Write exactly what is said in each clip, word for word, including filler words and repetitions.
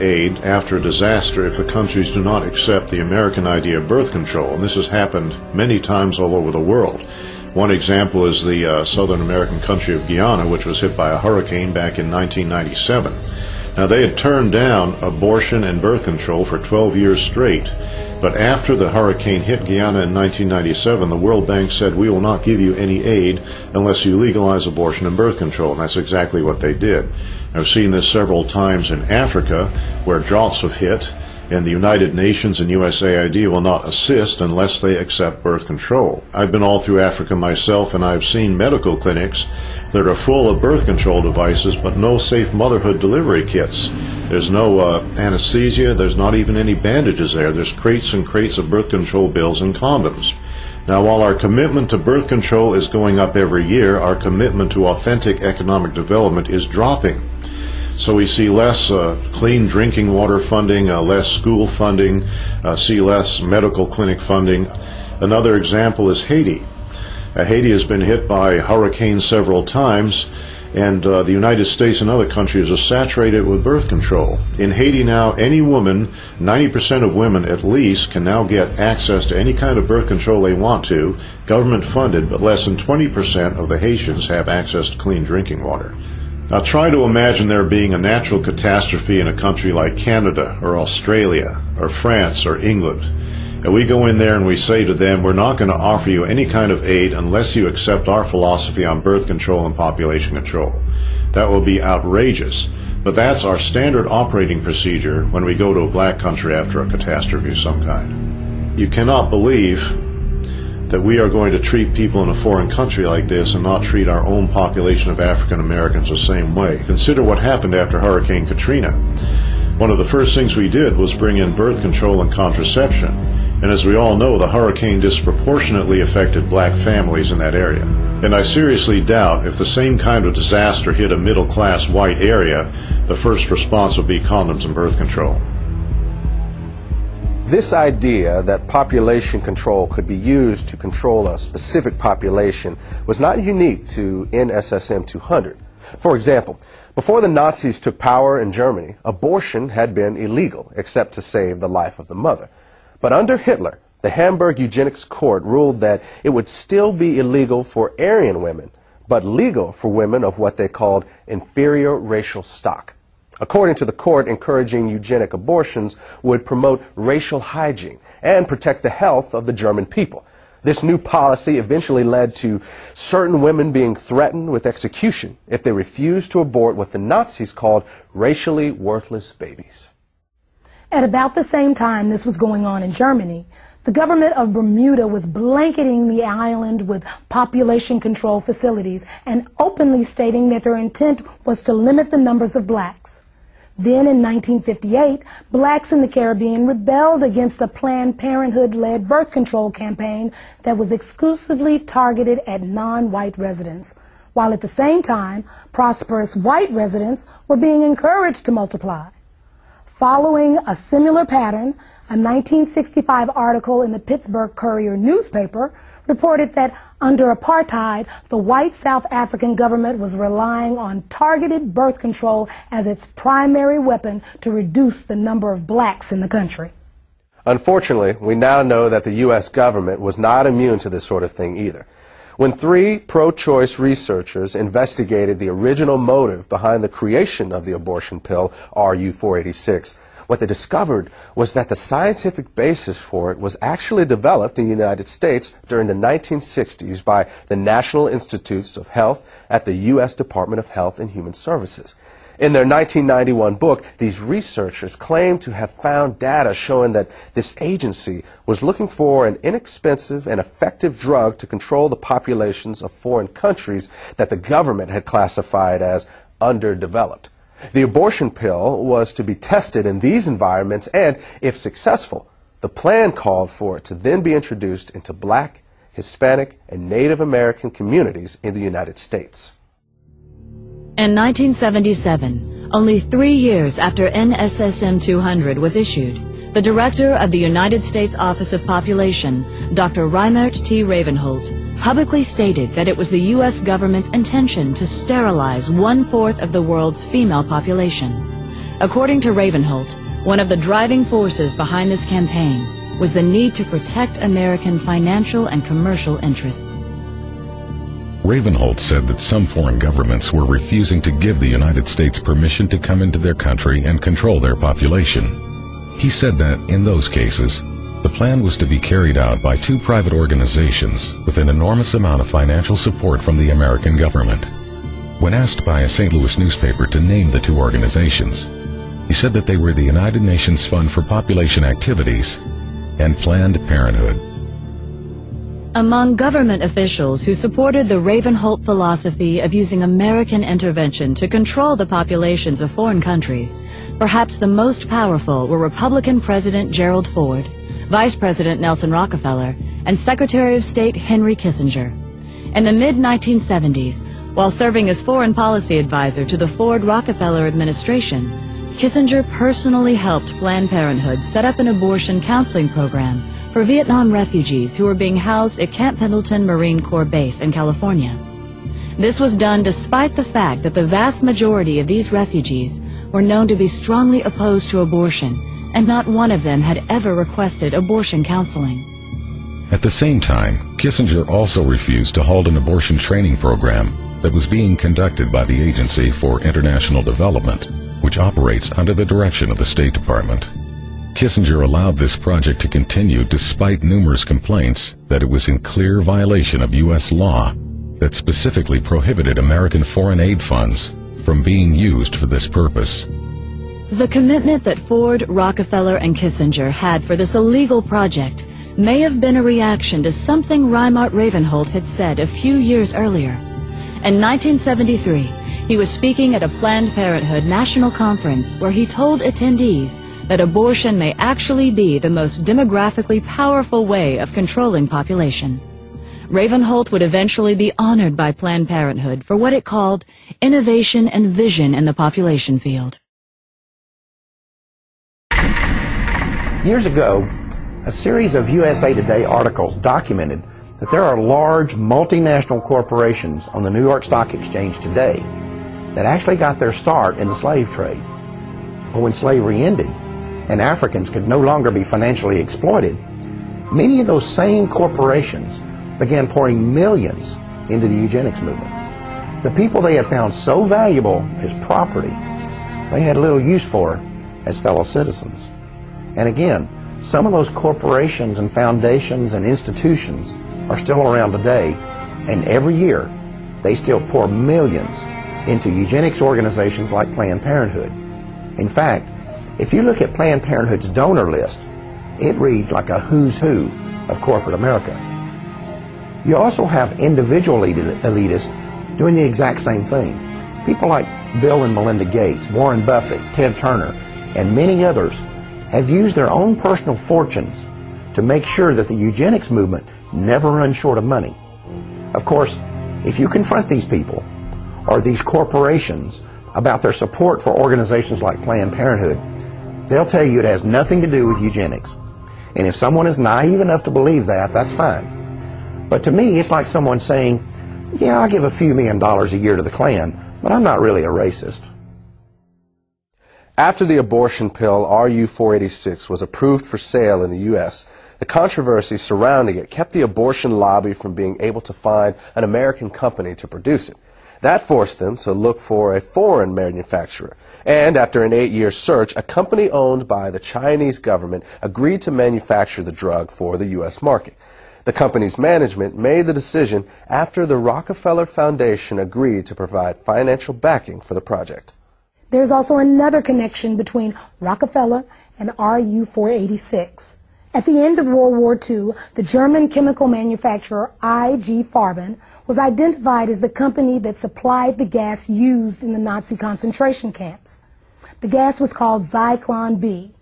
aid after a disaster if the countries do not accept the American idea of birth control. And this has happened many times all over the world. One example is the uh, southern American country of Guyana, which was hit by a hurricane back in nineteen ninety-seven. Now, they had turned down abortion and birth control for twelve years straight, but after the hurricane hit Guyana in nineteen ninety-seven, the World Bank said, we will not give you any aid unless you legalize abortion and birth control, and that's exactly what they did. I've seen this several times in Africa, where droughts have hit, and the United Nations and U S A I D will not assist unless they accept birth control. I've been all through Africa myself, and I've seen medical clinics that are full of birth control devices, but no safe motherhood delivery kits. There's no uh, anesthesia, there's not even any bandages there. There's crates and crates of birth control pills and condoms. Now, while our commitment to birth control is going up every year, our commitment to authentic economic development is dropping. So we see less uh, clean drinking water funding, uh, less school funding, uh, see less medical clinic funding. Another example is Haiti. Uh, Haiti has been hit by hurricanes several times, and uh, the United States and other countries are saturated with birth control. In Haiti now, any woman, ninety percent of women at least, can now get access to any kind of birth control they want to, government funded, but less than twenty percent of the Haitians have access to clean drinking water. Now, try to imagine there being a natural catastrophe in a country like Canada or Australia or France or England. And we go in there and we say to them, we're not going to offer you any kind of aid unless you accept our philosophy on birth control and population control. That will be outrageous. But that's our standard operating procedure when we go to a black country after a catastrophe of some kind. You cannot believe that we are going to treat people in a foreign country like this and not treat our own population of African Americans the same way. Consider what happened after Hurricane Katrina. One of the first things we did was bring in birth control and contraception. And as we all know, the hurricane disproportionately affected black families in that area. And I seriously doubt if the same kind of disaster hit a middle-class white area, the first response would be condoms and birth control. This idea that population control could be used to control a specific population was not unique to N S S M two hundred. For example, before the Nazis took power in Germany, abortion had been illegal, except to save the life of the mother. But under Hitler, the Hamburg Eugenics Court ruled that it would still be illegal for Aryan women, but legal for women of what they called inferior racial stock. According to the court, encouraging eugenic abortions would promote racial hygiene and protect the health of the German people. This new policy eventually led to certain women being threatened with execution if they refused to abort what the Nazis called racially worthless babies. At about the same time this was going on in Germany, the government of Bermuda was blanketing the island with population control facilities and openly stating that their intent was to limit the numbers of blacks. Then in nineteen fifty-eight, blacks in the Caribbean rebelled against a Planned Parenthood-led birth control campaign that was exclusively targeted at non-white residents, while at the same time, prosperous white residents were being encouraged to multiply. Following a similar pattern, a nineteen sixty-five article in the Pittsburgh Courier newspaper reported that under apartheid, the white South African government was relying on targeted birth control as its primary weapon to reduce the number of blacks in the country. Unfortunately, we now know that the U S government was not immune to this sort of thing either. When three pro-choice researchers investigated the original motive behind the creation of the abortion pill, R U four eighty-six, what they discovered was that the scientific basis for it was actually developed in the United States during the nineteen sixties by the National Institutes of Health at the U S Department of Health and Human Services. In their nineteen ninety-one book, these researchers claimed to have found data showing that this agency was looking for an inexpensive and effective drug to control the populations of foreign countries that the government had classified as underdeveloped. The abortion pill was to be tested in these environments, and if successful, the plan called for it to then be introduced into black, Hispanic, and Native American communities in the United States. In nineteen seventy-seven, only three years after N S S M two hundred was issued, the director of the United States Office of Population, Doctor Reimert T. Ravenholt, publicly stated that it was the U S government's intention to sterilize one-fourth of the world's female population. According to Ravenholt, one of the driving forces behind this campaign was the need to protect American financial and commercial interests. Ravenholt said that some foreign governments were refusing to give the United States permission to come into their country and control their population. He said that, in those cases, the plan was to be carried out by two private organizations with an enormous amount of financial support from the American government. When asked by a Saint Louis newspaper to name the two organizations, he said that they were the United Nations Fund for Population Activities and Planned Parenthood. Among government officials who supported the Ravenholt philosophy of using American intervention to control the populations of foreign countries, perhaps the most powerful were Republican President Gerald Ford, Vice President Nelson Rockefeller, and Secretary of State Henry Kissinger. In the mid nineteen seventies, while serving as foreign policy advisor to the Ford-Rockefeller administration, Kissinger personally helped Planned Parenthood set up an abortion counseling program for Vietnam refugees who were being housed at Camp Pendleton Marine Corps Base in California. This was done despite the fact that the vast majority of these refugees were known to be strongly opposed to abortion, and not one of them had ever requested abortion counseling. At the same time, Kissinger also refused to halt an abortion training program that was being conducted by the Agency for International Development, which operates under the direction of the State Department. Kissinger allowed this project to continue despite numerous complaints that it was in clear violation of U S law that specifically prohibited American foreign aid funds from being used for this purpose. The commitment that Ford, Rockefeller, and Kissinger had for this illegal project may have been a reaction to something Reimert Ravenholt had said a few years earlier. In nineteen seventy-three, he was speaking at a Planned Parenthood national conference where he told attendees that abortion may actually be the most demographically powerful way of controlling population. Ravenholt would eventually be honored by Planned Parenthood for what it called innovation and vision in the population field. Years ago, a series of U S A Today articles documented that there are large multinational corporations on the New York Stock Exchange today that actually got their start in the slave trade. But when slavery ended, and Africans could no longer be financially exploited, many of those same corporations began pouring millions into the eugenics movement. The people they had found so valuable as property, they had little use for as fellow citizens. And again, some of those corporations and foundations and institutions are still around today, and every year they still pour millions into eugenics organizations like Planned Parenthood. In fact, if you look at Planned Parenthood's donor list, it reads like a who's who of corporate America. You also have individual elitists doing the exact same thing. People like Bill and Melinda Gates, Warren Buffett, Ted Turner, and many others have used their own personal fortunes to make sure that the eugenics movement never runs short of money. Of course, if you confront these people or these corporations about their support for organizations like Planned Parenthood, they'll tell you it has nothing to do with eugenics. And if someone is naive enough to believe that, that's fine. But to me, it's like someone saying, yeah, I give a few million dollars a year to the Klan, but I'm not really a racist. After the abortion pill R U four eighty-six was approved for sale in the U S, the controversy surrounding it kept the abortion lobby from being able to find an American company to produce it. That forced them to look for a foreign manufacturer, and after an eight-year search, a company owned by the Chinese government agreed to manufacture the drug for the U S market. The company's management made the decision after the Rockefeller Foundation agreed to provide financial backing for the project. There's also another connection between Rockefeller and R U four eighty-six. At the end of World War Two, the German chemical manufacturer I G Farben was identified as the company that supplied the gas used in the Nazi concentration camps. The gas was called Zyklon B,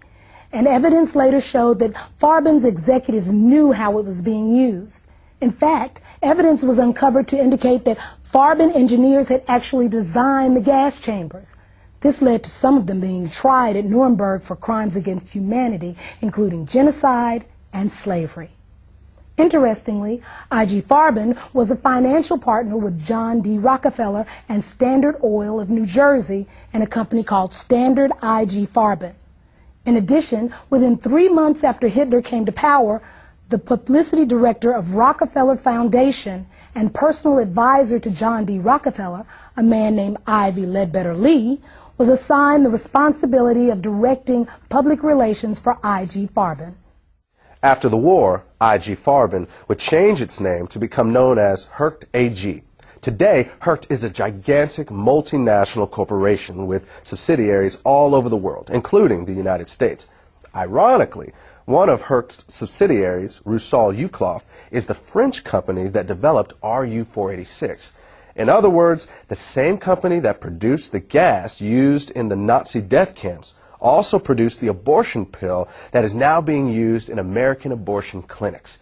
and evidence later showed that Farben's executives knew how it was being used. In fact, evidence was uncovered to indicate that Farben engineers had actually designed the gas chambers. This led to some of them being tried at Nuremberg for crimes against humanity, including genocide and slavery. Interestingly, I G Farben was a financial partner with John D. Rockefeller and Standard Oil of New Jersey and a company called Standard I G Farben. In addition, within three months after Hitler came to power, the publicity director of Rockefeller Foundation and personal advisor to John D. Rockefeller, a man named Ivy Ledbetter Lee, was assigned the responsibility of directing public relations for I G Farben. After the war, I G Farben would change its name to become known as Hoechst A G. Today, Hoechst is a gigantic multinational corporation with subsidiaries all over the world, including the United States. Ironically, one of Hoechst's subsidiaries, Roussel Uclaf, is the French company that developed R U four eighty-six. In other words, the same company that produced the gas used in the Nazi death camps also produced the abortion pill that is now being used in American abortion clinics.